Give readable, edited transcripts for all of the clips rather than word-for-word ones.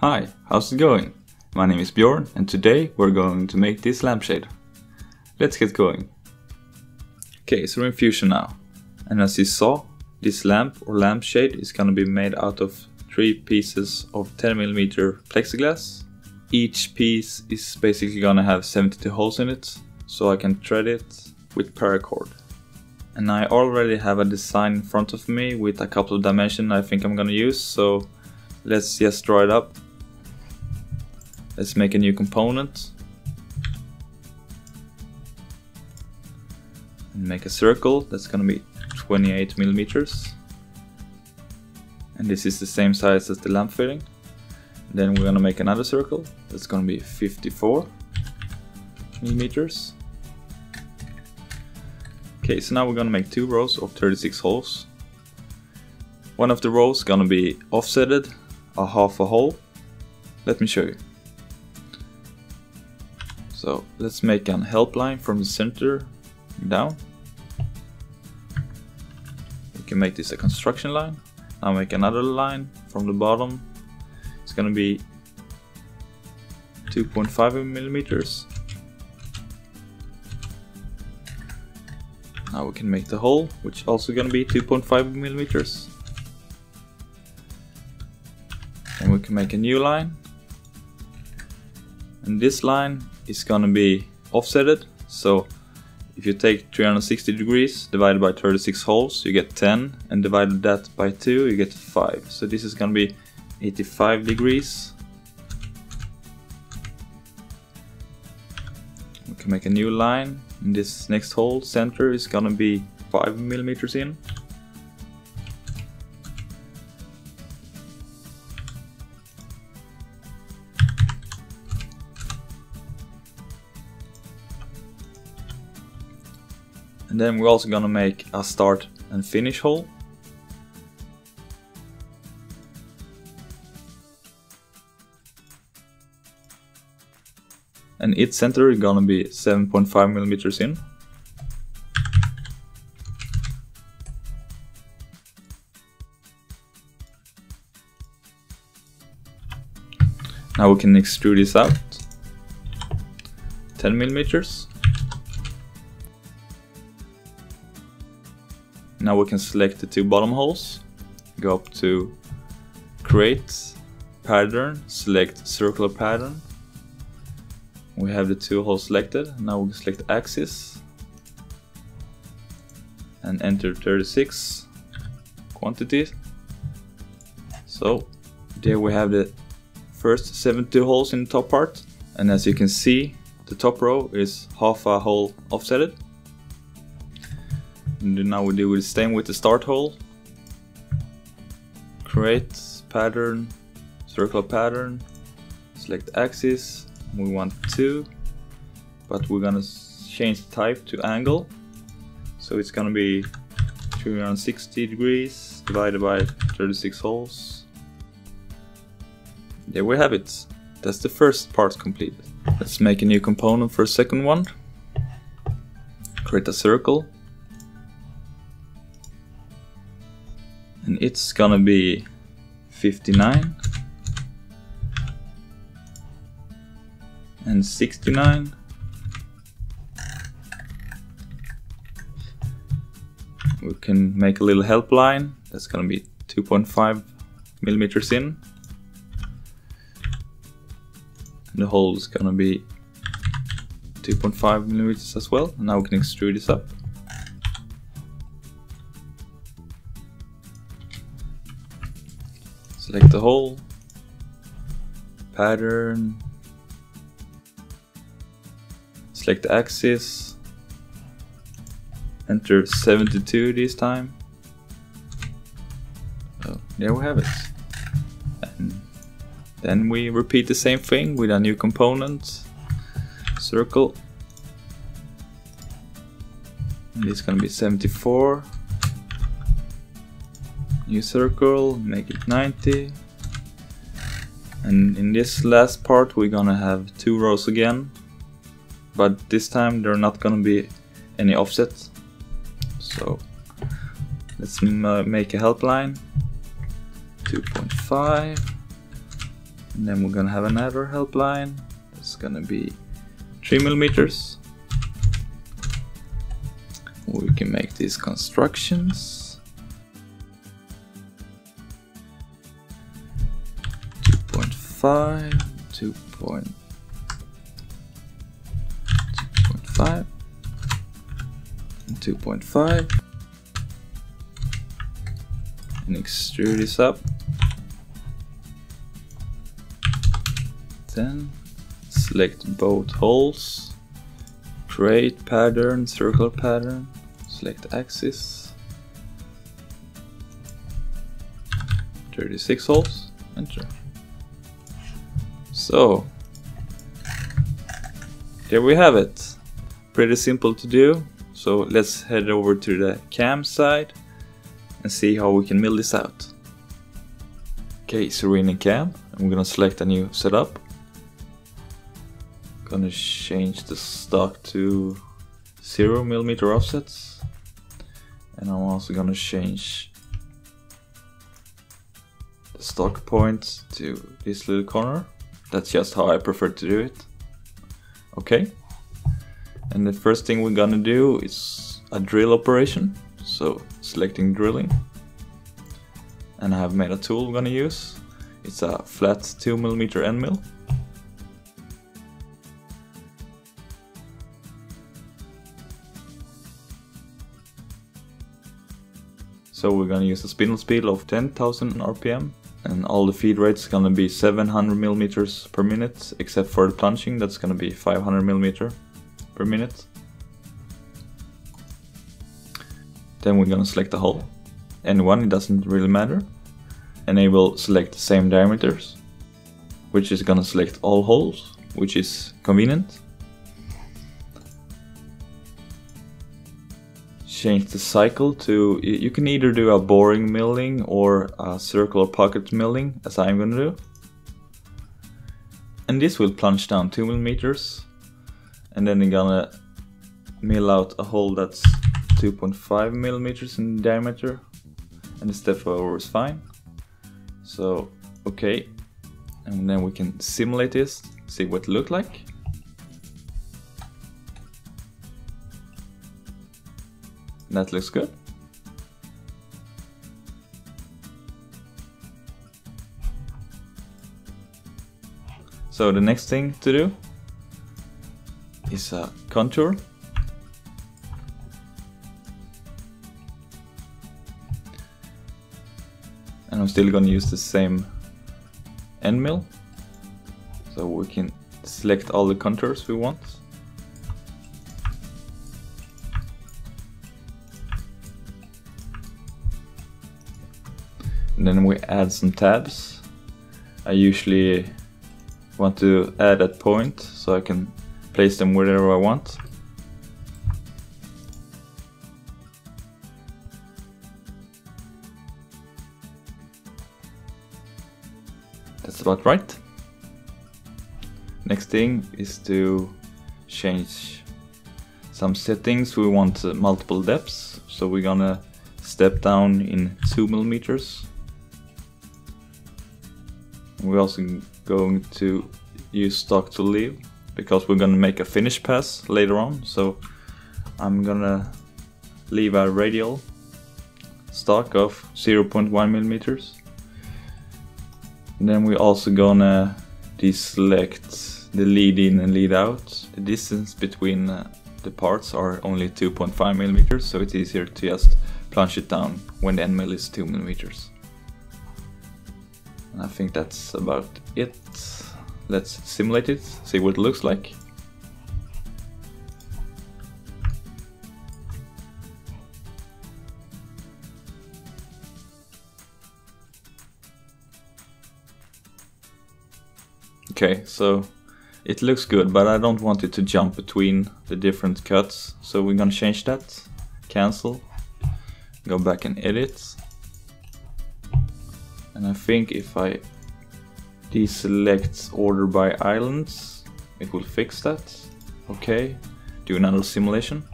Hi, how's it going? My name is Bjorn and today we're going to make this lampshade. Let's get going. Okay, so we're in Fusion now. And as you saw, this lamp or lampshade is going to be made out of 3 pieces of 10mm plexiglass. Each piece is basically going to have 72 holes in it, so I can thread it with paracord. And I already have a design in front of me with a couple of dimensions I think I'm going to use, so let's just draw it up. Let's make a new component and make a circle that's going to be 28mm, and this is the same size as the lamp fitting. Then we're going to make another circle that's going to be 54mm. Okay, so now we're going to make 2 rows of 36 holes. One of the rows is going to be offsetted a half a hole. Let me show you. So let's make an help line from the center down. We can make this a construction line. Now make another line from the bottom. It's going to be 2.5mm. Now we can make the hole, which is also going to be 2.5mm. And we can make a new line. And this line is going to be offsetted, so if you take 360 degrees divided by 36 holes you get 10, and divided that by 2 you get 5, so this is going to be 85 degrees. We can make a new line, and this next hole center is going to be 5mm in. And then we're also gonna make a start and finish hole. And its center is gonna be 7.5mm in. Now we can extrude this out 10mm. Now we can select the 2 bottom holes, go up to create pattern, select circular pattern. We have the 2 holes selected. Now we can select axis and enter 36 quantities. So there we have the first 72 holes in the top part, and as you can see the top row is half a hole offsetted. And now we do the same with the start hole. Create pattern, circular pattern, select axis. We want 2, but we're gonna change the type to angle. So it's gonna be 360 degrees divided by 36 holes. There we have it. That's the first part completed. Let's make a new component for a second one. Create a circle. And it's gonna be 59 and 69 . We can make a little help line that's gonna be 2.5mm in, and the hole is gonna be 2.5mm as well. And now we can extrude this up. Select the hole, pattern, select the axis, enter 72 this time. Oh, there we have it. And then we repeat the same thing with a new component, circle, and it's gonna be 74. New circle, make it 90, and in this last part we're gonna have 2 rows again, but this time there are not gonna be any offsets. So let's make a help line, 2.5, And then we're gonna have another help line. It's gonna be 3 millimeters. We can make these constructions 2.5, 2.5, and 2.5, and extrude this up. Then select both holes, create pattern, circle pattern. Select axis, 36 holes, enter. So, there we have it. Pretty simple to do. So let's head over to the cam side and see how we can mill this out. Okay, so we're in a cam and we're gonna select a new setup. Gonna change the stock to 0 millimeter offsets. And I'm also gonna change the stock point to this little corner. That's just how I prefer to do it. Okay. And the first thing we're gonna do is a drill operation. So selecting drilling. And I have made a tool we're gonna use. It's a flat 2 millimeter end mill. So we're gonna use a spindle speed of 10,000 RPM, and all the feed rates are gonna be 700 millimeters per minute, except for the plunging, that's gonna be 500 millimeter per minute. Then we're gonna select the hole, anyone, it doesn't really matter, and I will select the same diameters, which is gonna select all holes, which is convenient. Change the cycle to, you can either do a boring milling or a circular pocket milling, as I'm gonna do. And this will plunge down 2 millimeters. And then you're gonna mill out a hole that's 2.5 millimeters in diameter. And the step over is fine. So, okay. And then we can simulate this, see what it looks like. That looks good. So the next thing to do is a contour. And I'm still going to use the same end mill. So we can select all the contours we want. And then we add some tabs. I usually want to add that point so I can place them wherever I want. That's about right. Next thing is to change some settings. We want multiple depths, so we're gonna step down in 2 millimeters. We're also going to use stock to leave because we're going to make a finish pass later on. So I'm going to leave a radial stock of 0.1 millimeters. And then we're also going to deselect the lead in and lead out. The distance between the parts are only 2.5 millimeters, so it's easier to just plunge it down when the end mill is 2 millimeters. I think that's about it. Let's simulate it, see what it looks like. Okay, so it looks good, but I don't want it to jump between the different cuts. So we're gonna change that, cancel, go back and edit. And I think if I deselect order by islands, it will fix that. Okay, do another simulation.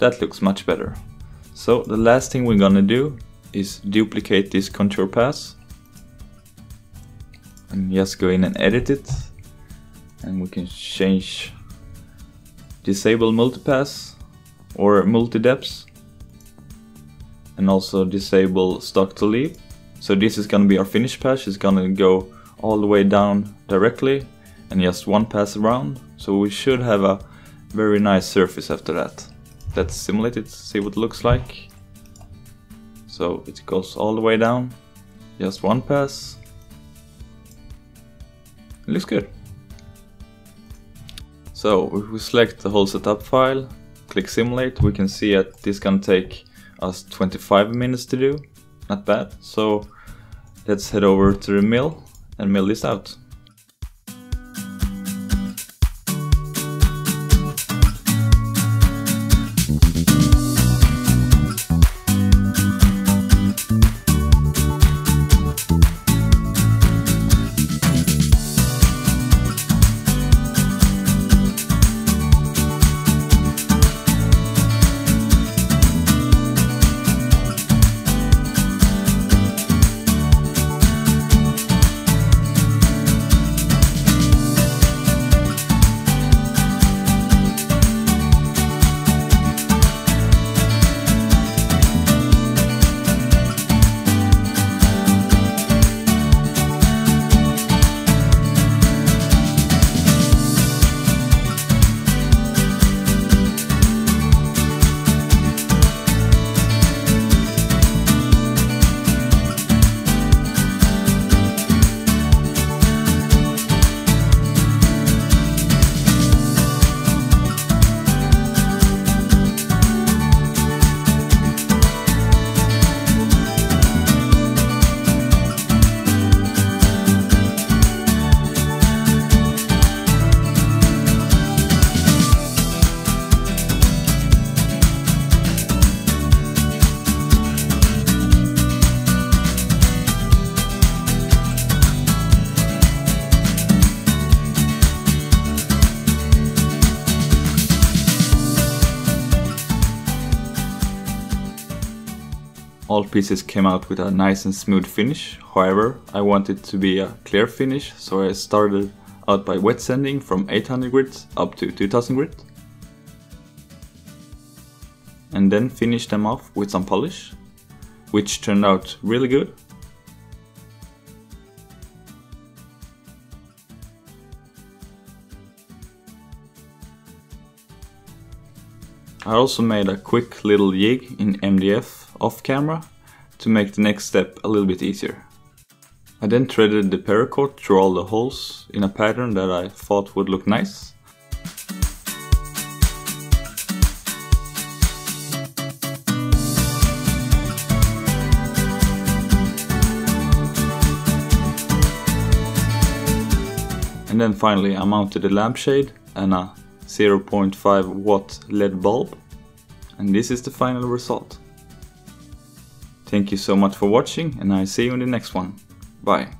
That looks much better. So the last thing we're gonna do is duplicate this contour pass and just go in and edit it, and we can change disable multipass or multi-depths, and also disable stock to leaf. So this is gonna be our finish pass. It's gonna go all the way down directly and just one pass around, so we should have a very nice surface after that. Let's simulate it, see what it looks like. So it goes all the way down, just one pass. It looks good. So if we select the whole setup file, click simulate, we can see that this can take us 25 minutes to do. Not bad. So let's head over to the mill and mill this out. All pieces came out with a nice and smooth finish. However, I want it to be a clear finish, so I started out by wet sanding from 800 grit up to 2000 grit. And then finished them off with some polish, which turned out really good. I also made a quick little jig in MDF off camera to make the next step a little bit easier. I then threaded the paracord through all the holes in a pattern that I thought would look nice. And then finally I mounted a lampshade and a 0.5 watt LED bulb, and this is the final result. Thank you so much for watching, and I see you in the next one. Bye.